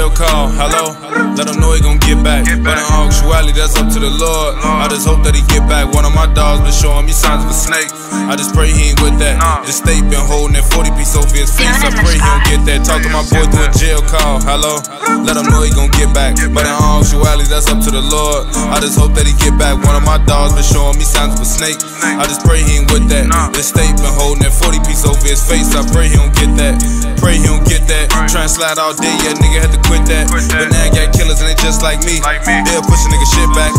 They'll call, hello, let them know he gon' get back. But in actuality, that's up to the Lord. I just hope that he get back. One of my dogs been showing me signs of a snake. I just pray he ain't with that. The state been holding that 40 piece over his face. I pray he don't get that. Talk to my boy through a jail call, hello, let him know he gon' get back. But in actuality, that's up to the Lord. I just hope that he get back. One of my dogs been showing me signs of a snake. I just pray he ain't with that. The state been holding that 40 piece over his face. I pray he don't get that. Pray he don't get that. Try and slide all day, yeah, nigga had to quit that. But now I got killers and they just like me. They'll push a nigga shit back.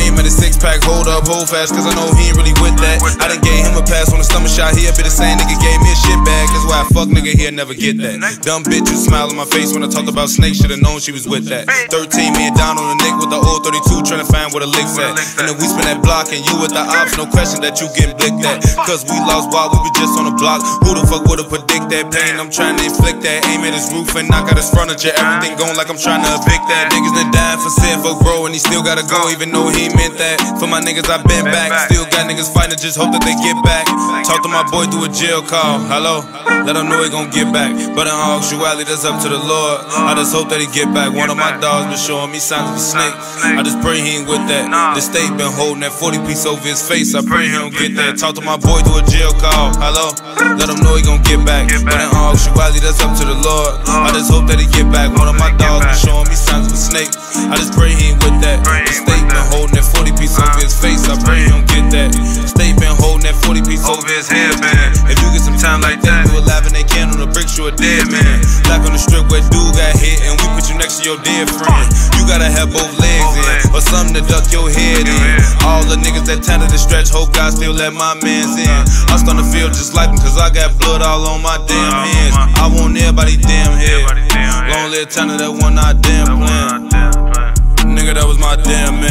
Aim at a six pack, hold up, hold fast, cause I know he ain't really with that. I done gave him a pass on the stomach shot, he'll be the same nigga gave me a shit bag. That's why I fuck nigga, he'll never get that. Dumb bitch, you smile on my face when I talk about snakes, should've known she was with that. 13 man down on the neck with the old 32, tryna find where the lick's at. And then we spin that block and you with the ops, no question that you getting blicked at. Cause we lost while we were just on the block. Who the fuck would've predict that pain? I'm tryna inflict that, aim at his roof and knock out his furniture. Everything going like I'm trying to evict that. Niggas done died for sin, fuck bro, and he still gotta go, even though he meant that. For my niggas, I been back. Still got niggas fighting, just hope that they get back. Talk to my boy through a jail call, hello, let him know he gon' get back. But in actuality, that's up to the Lord. I just hope that he get back. One of my dogs been showing me signs of a snake. I just pray he ain't with that. The state been holding that 40 piece over his face. I pray he don't get that. Talk to my boy through a jail call, hello, let him know he gon' get back. But in actuality, that's up to the Lord. I just hope that he get back. One of my dogs been showing me signs of a snake. I just pray he ain't with that. The state been holding that 40 piece over his face. I pray he don't get that. The state been holding that 40 piece over his headband. If you get some time like that, you alive and they can on the bricks, you a dead man. Like on the strip where dude got hit and we put you next to your dead friend. You gotta have both legs in or something to duck your head in. All the niggas that tended to stretch, hope God still let my mans in. I starting to feel just like him cause I got blood all on my damn hands. I want everybody damn head. Long live time to that one I damn plan. Nigga, that was my damn man.